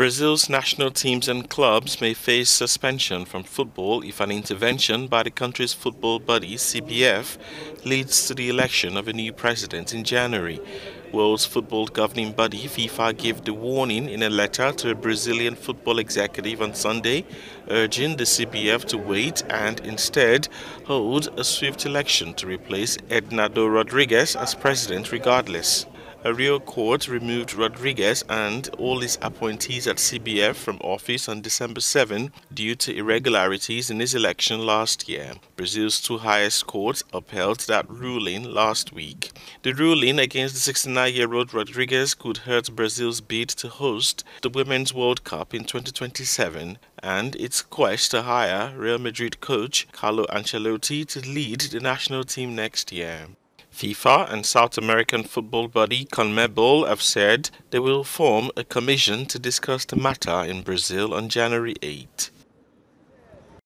Brazil's national teams and clubs may face suspension from football if an intervention by the country's football body, CBF, leads to the election of a new president in January. World's football governing body, FIFA, gave the warning in a letter to a Brazilian football executive on Sunday, urging the CBF to wait and instead hold a swift election to replace Ednaldo Rodrigues as president regardless. A Rio court removed Rodrigues and all his appointees at CBF from office on December 7 due to irregularities in his election last year. Brazil's two highest courts upheld that ruling last week. The ruling against the 69-year-old Rodrigues could hurt Brazil's bid to host the Women's World Cup in 2027 and its quest to hire Real Madrid coach Carlo Ancelotti to lead the national team next year. FIFA and South American football body CONMEBOL have said they will form a commission to discuss the matter in Brazil on January 8.